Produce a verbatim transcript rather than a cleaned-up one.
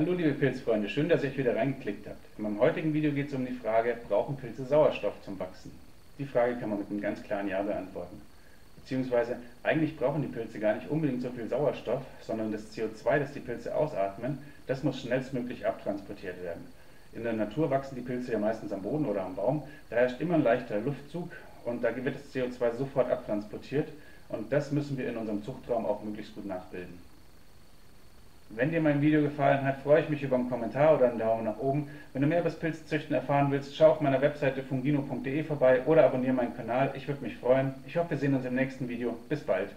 Hallo liebe Pilzfreunde, schön, dass ihr euch wieder reingeklickt habt. In meinem heutigen Video geht es um die Frage, brauchen Pilze Sauerstoff zum Wachsen? Die Frage kann man mit einem ganz klaren Ja beantworten. Beziehungsweise, eigentlich brauchen die Pilze gar nicht unbedingt so viel Sauerstoff, sondern das C O zwei, das die Pilze ausatmen, das muss schnellstmöglich abtransportiert werden. In der Natur wachsen die Pilze ja meistens am Boden oder am Baum, da herrscht immer ein leichter Luftzug und da wird das C O zwei sofort abtransportiert und das müssen wir in unserem Zuchtraum auch möglichst gut nachbilden. Wenn dir mein Video gefallen hat, freue ich mich über einen Kommentar oder einen Daumen nach oben. Wenn du mehr über das Pilzzüchten erfahren willst, schau auf meiner Webseite fungino punkt de vorbei oder abonniere meinen Kanal. Ich würde mich freuen. Ich hoffe, wir sehen uns im nächsten Video. Bis bald.